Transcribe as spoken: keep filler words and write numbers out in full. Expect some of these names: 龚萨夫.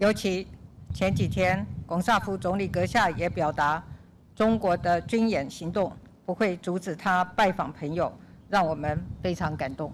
尤其前几天，龚萨夫总理阁下也表达，中国的军演行动不会阻止他拜访朋友，让我们非常感动。